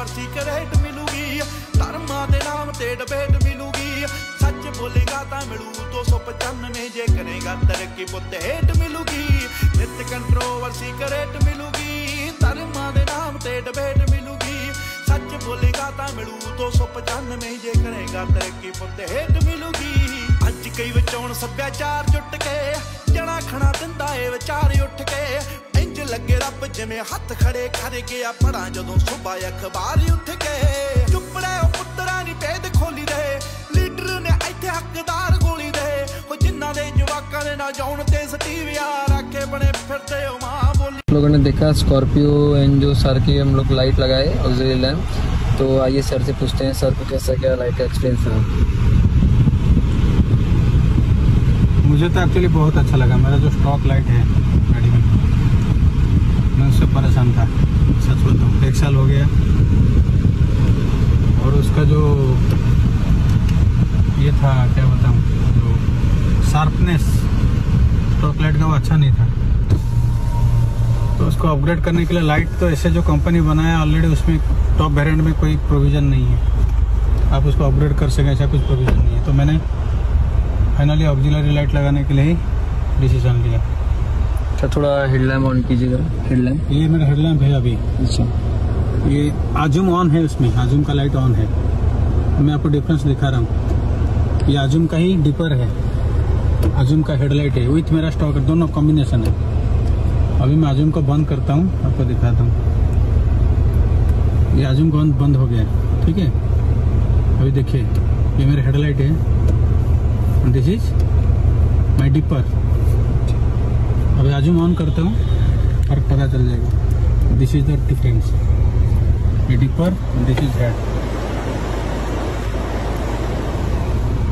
वार्षिक रेट मिलूगी, धर्मा के नाम से डिबेट मिलूगी, सच बोलेगा तो मिलू 295, जे करेगा तरक्की पुत हेट मिलूगी, नित कंट्रोवर्सी रेट मिलूगी, धर्मा के नाम से डिबेट मिलूगी, सच बोलेगा तो मिलू 295, जे करेगा तरक्की पुत हेट मिलूगी। अज कई विचोण सभ्याचार जुट के जना खना दिंदा है विचार उठ के, इंज लगे रब जिमें हथ खड़े कर गया पड़ा जदों सुबह अखबार उठ के, चुप रहे पुत्तरा नी पेद खोली रहे, लीडर ने इत्थे हकदार गोली रहे, वो जिन्ना दे जवाकां दे ना जाउण ते सटीविया रखे बने फिरदे ओ मां बोली। लोगों ने देखा स्कॉर्पियो एन जो सर की हम लोग लाइट लगाए ऑक्सिलरी लैंप, तो आइए सर से पूछते हैं सर को कैसा क्या लाइट का एक्सपीरियंस है। मुझे तो एक्चुअली बहुत अच्छा लगा। मेरा जो स्टॉक लाइट है गाड़ी में, मैं उससे परेशान था सच बताऊँ, 1 साल हो गया। और उसका जो ये था क्या बताऊँ, जो शार्पनेस स्टॉक लाइट का वो अच्छा नहीं था, तो उसको अपग्रेड करने के लिए लाइट तो ऐसे जो कंपनी बनाया ऑलरेडी उसमें टॉप वेरिएंट में कोई प्रोविज़न नहीं है, आप उसको अपग्रेड कर सकें ऐसा कुछ प्रोविज़न नहीं है। तो मैंने फाइनली ऑक्सिलरी लाइट लगाने के लिए ही डिसीजन लिया। अच्छा, थोड़ा हेडलैम्प ऑन कीजिएगा। हेडलैम्प, ये मेरा हेडलैम्प है अभी। अच्छा, ये आज़ूम ऑन है, उसमें आज़ूम का लाइट ऑन है। मैं आपको डिफरेंस दिखा रहा हूँ, ये आज़ूम का ही डिपर है, आज़ूम का हेडलाइट है विथ मेरा स्टॉक, दोनों कॉम्बिनेशन है। अभी मैं आज़ूम को बंद करता हूँ, आपको दिखाता हूँ। ये आज़ूम का बंद हो गया, ठीक है। अभी देखिए, ये मेरा हेडलाइट है, दिस इज माई डिपर। अभी आज़ूम ऑन करता हूँ और पता चल जाएगा, दिस इज द डिफरेंस, ये डिपर, दिस इज हेड।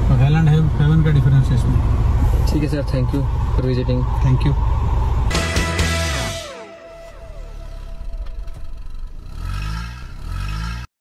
और हेल एंड हेवन का डिफरेंस है इसमें। ठीक है sir, thank you for visiting. Thank you.